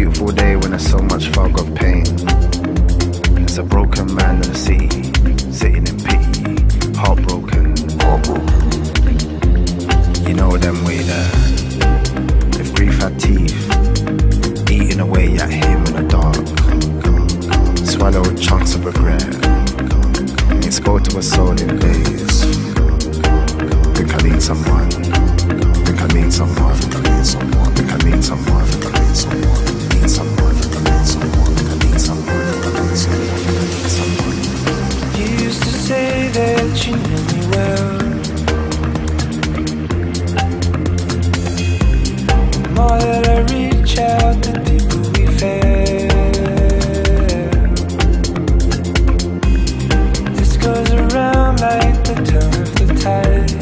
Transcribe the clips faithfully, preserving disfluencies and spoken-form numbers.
beautiful day when there's so much fog of pain. There's a broken man in the sea, sitting in pity, heartbroken. You know them way there, if grief had teeth, eating away at him in the dark, swallowed chunks of regret. It's go to a soul in days. Think I need someone. Think I need someone. Think I need someone. Think I need someone. Think I need someone. Need someone. Think I need someone. Think I need someone. Think I need someone. You used to say that you knew me well. The more that I reach out, the deeper we fell. This goes around like the turn of the tide.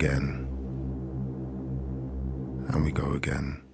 Again, and we go again.